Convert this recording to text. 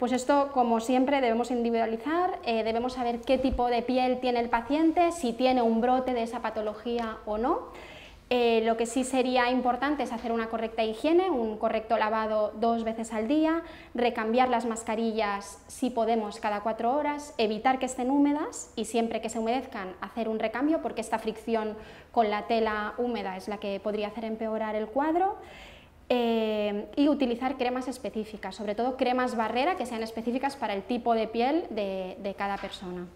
Pues esto, como siempre, debemos individualizar, debemos saber qué tipo de piel tiene el paciente, si tiene un brote de esa patología o no. Lo que sí sería importante es hacer una correcta higiene, un correcto lavado 2 veces al día, recambiar las mascarillas si podemos cada 4 horas, evitar que estén húmedas y siempre que se humedezcan hacer un recambio porque esta fricción con la tela húmeda es la que podría hacer empeorar el cuadro. Y utilizar cremas específicas, sobre todo cremas barrera que sean específicas para el tipo de piel de cada persona.